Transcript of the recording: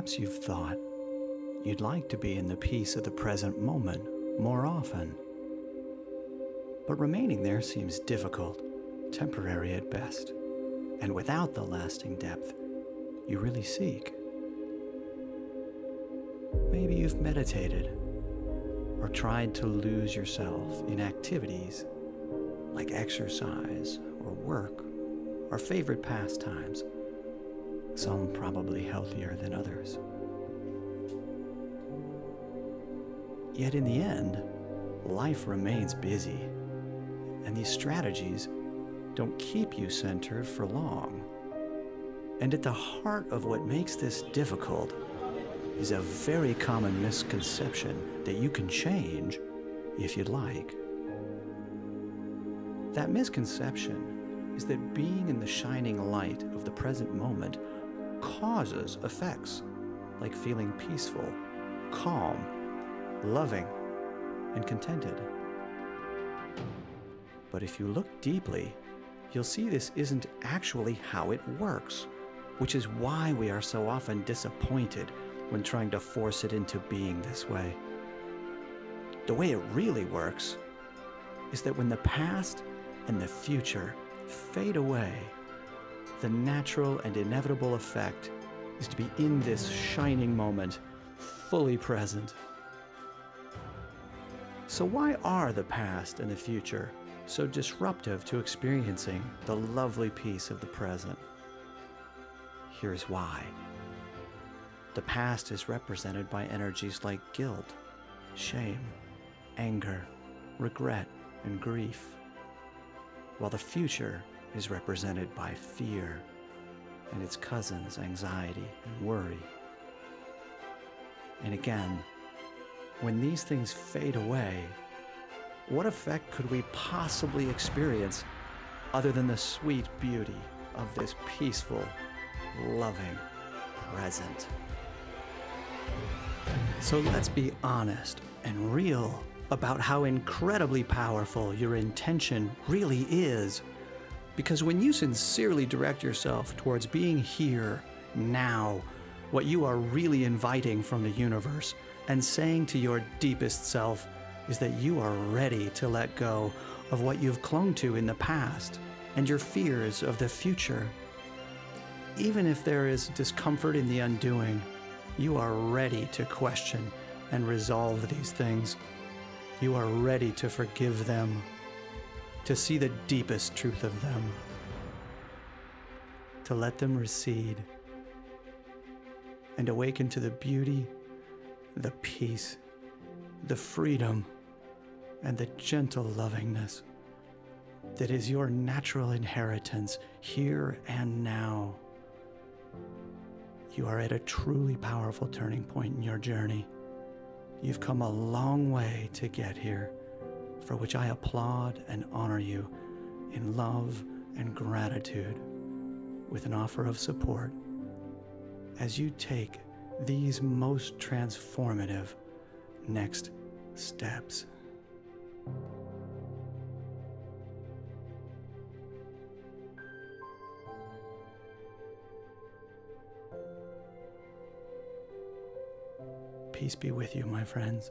Perhaps you've thought you'd like to be in the peace of the present moment more often, but remaining there seems difficult, temporary at best, and without the lasting depth you really seek. Maybe you've meditated or tried to lose yourself in activities like exercise or work or favorite pastimes, some probably healthier than others. Yet in the end, life remains busy, and these strategies don't keep you centered for long. And at the heart of what makes this difficult is a very common misconception that you can change if you'd like. That misconception is that being in the shining light of the present moment causes effects like feeling peaceful, calm, loving, and contented. But if you look deeply, you'll see this isn't actually how it works, which is why we are so often disappointed when trying to force it into being this way. The way it really works is that when the past and the future fade away, the natural and inevitable effect is to be in this shining moment, fully present. So why are the past and the future so disruptive to experiencing the lovely peace of the present? Here's why. The past is represented by energies like guilt, shame, anger, regret, and grief, while the future is represented by fear and its cousins, anxiety and worry. And again, when these things fade away, what effect could we possibly experience other than the sweet beauty of this peaceful, loving present? So let's be honest and real about how incredibly powerful your intention really is. Because when you sincerely direct yourself towards being here, now, what you are really inviting from the universe and saying to your deepest self, is that you are ready to let go of what you've clung to in the past and your fears of the future. Even if there is discomfort in the undoing, you are ready to question and resolve these things. You are ready to forgive them, to see the deepest truth of them, to let them recede and awaken to the beauty, the peace, the freedom, and the gentle lovingness that is your natural inheritance here and now. You are at a truly powerful turning point in your journey. You've come a long way to get here, for which I applaud and honor you in love and gratitude with an offer of support as you take these most transformative next steps. Peace be with you, my friends.